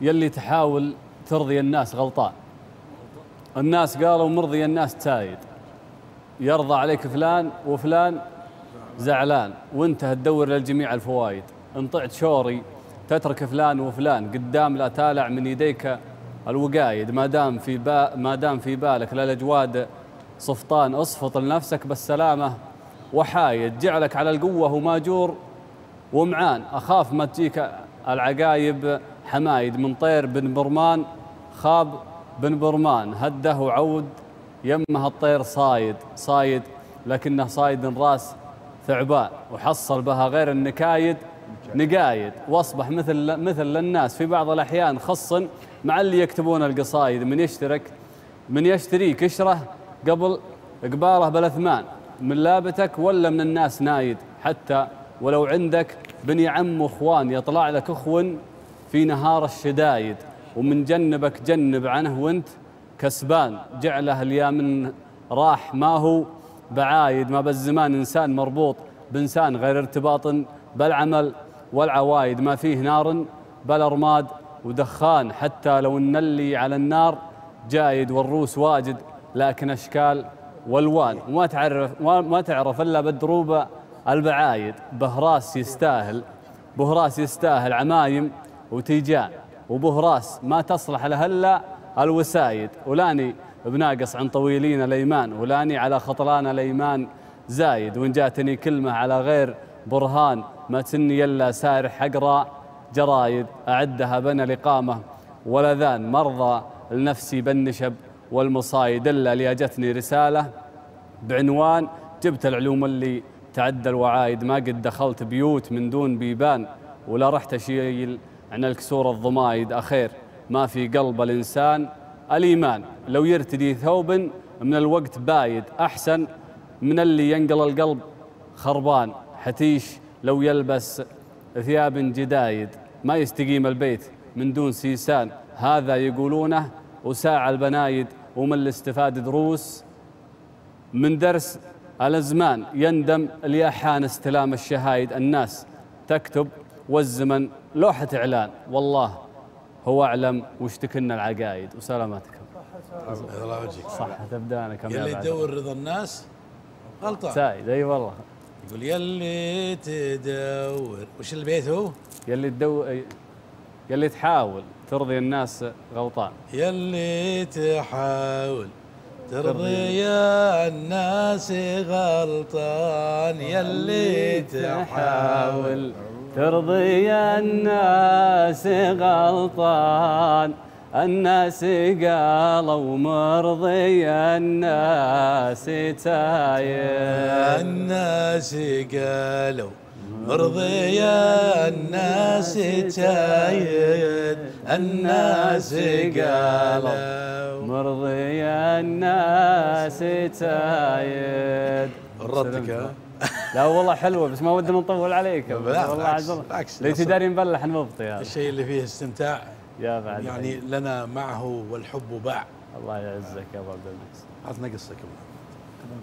يلي تحاول ترضي الناس غلطان. الناس قالوا مرضي الناس تايد، يرضى عليك فلان وفلان زعلان، وانت هتدور للجميع الفوائد. ان طعت شوري تترك فلان وفلان قدام، لا تالع من يديك الوقايد. ما دام في بالك للاجواد صفطان، اصفط لنفسك بالسلامه وحايد. جعلك على القوه وماجور ومعان، اخاف ما تجيك العقايب حمايد. من طير بن برمان خاب بن برمان، هده وعود يمه الطير صايد لكنه صايد راس ثعبان، وحصل بها غير النكايد نقايد. واصبح مثل للناس في بعض الاحيان، خص مع اللي يكتبون القصايد. من يشتريك اشره قبل قباله بالاثمان، من لابتك ولا من الناس نايد. حتى ولو عندك بني عم واخوان، يطلع لك اخو في نهار الشدايد. ومن جنبك جنب عنه وانت كسبان، جعله اليمن راح ما هو بعايد. ما بالزمان انسان مربوط بانسان، غير ارتباط بالعمل والعوايد. ما فيه نار بل ارماد ودخان، حتى لو ان اللي على النار جايد. والروس واجد لكن اشكال والوان، وما تعرف الا بالدروبه البعايد. بهراس يستاهل عمايم وتيجان، وبهراس ما تصلح لهلا الوسايد. ولاني بناقص عن طويلين الايمان، ولاني على خطلان الايمان زايد. وان جاتني كلمه على غير برهان، ما تسني الا سارح اقرا جرايد. اعدها بين الاقامه والاذان، مرضى لنفسي بالنشب والمصايد. الا اللي جتني رساله بعنوان، جبت العلوم اللي تعدى الوعايد. ما قد دخلت بيوت من دون بيبان، ولا رحت اشيل عن الكسور الضمايد. اخير ما في قلب الانسان الايمان، لو يرتدي ثوب من الوقت بايد. احسن من اللي ينقل القلب خربان، حتيش لو يلبس ثياب جدايد. ما يستقيم البيت من دون سيسان، هذا يقولونه وساعة البنايد. ومن الاستفاد دروس من درس الازمان، يندم اللي احان استلام الشهايد. الناس تكتب والزمن لوحة اعلان، والله هو اعلم واشتكنا العقايد. وسلامتكم الله يوجهك، صحة ابدانك. يلي يدور رضا الناس غلطان سايد. اي والله. يقول يلي تدور، وش البيت هو؟ يلي تحاول ترضي الناس غلطان. يلي تحاول ترضي الناس غلطان، يلي تحاول ترضي الناس غلطان. الناس قالوا مرضي الناس تايب، الناس قالوا مرضي الناس تايب، الناس قالوا مرضي الناس تايب. ردك لا والله حلوه، بس ما ودنا نطول عليك. والله عز الله ليت داري نبلح نبطي. هذا الشيء اللي فيه استمتاع يا بعد، يعني لنا معه والحب باع. الله يعزك يا ابو عبد المجيد، عطنا قصه كمان.